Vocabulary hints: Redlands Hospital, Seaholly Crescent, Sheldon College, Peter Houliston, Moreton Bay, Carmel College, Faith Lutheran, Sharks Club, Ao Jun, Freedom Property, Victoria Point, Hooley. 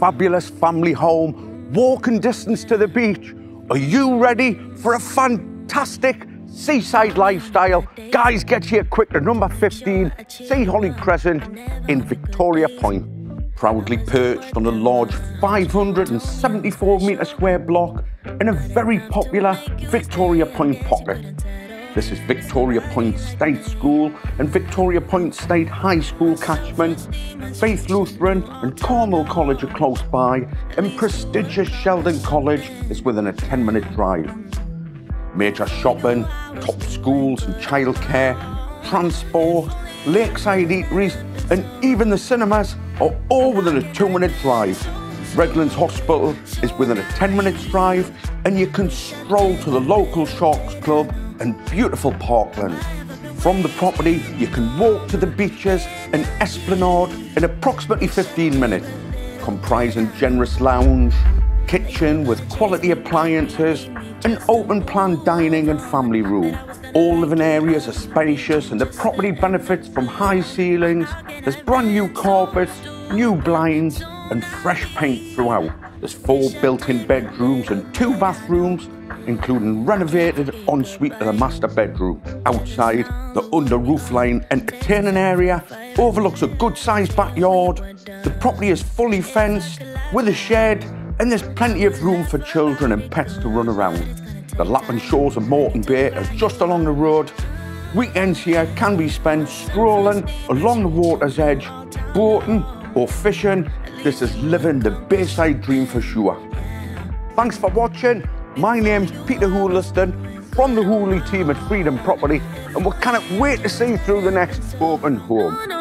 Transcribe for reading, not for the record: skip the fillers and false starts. fabulous family home, walking distance to the beach. Are you ready for a fantastic seaside lifestyle? Guys, get here quick to number 15, Seaholly Crescent in Victoria Point. Proudly perched on a large 574-metre-square block in a very popular Victoria Point pocket. This is Victoria Point State School and Victoria Point State High School catchment. Faith Lutheran and Carmel College are close by, and prestigious Sheldon College is within a 10-minute drive. Major shopping, top schools and childcare, transport, lakeside eateries and even the cinemas are all within a 2-minute drive. Redlands Hospital is within a 10-minute drive, and you can stroll to the local Sharks Club and beautiful parkland. From the property, you can walk to the beaches and esplanade in approximately 15 minutes, comprising generous lounge, kitchen with quality appliances, and open plan dining and family room. All living areas are spacious and the property benefits from high ceilings. There's brand new carpets, new blinds, and fresh paint throughout. There's 4 built-in bedrooms and 2 bathrooms, including renovated ensuite to the master bedroom. Outside, the under-roof line entertaining area overlooks a good-sized backyard. The property is fully fenced with a shed, and there's plenty of room for children and pets to run around. The lapping shores of Moreton Bay are just along the road. Weekends here can be spent strolling along the water's edge, boating or fishing. This is living the Bayside dream for sure. Thanks for watching. My name's Peter Houliston from the Hooley team at Freedom Property, and we cannot wait to see you through the next open home.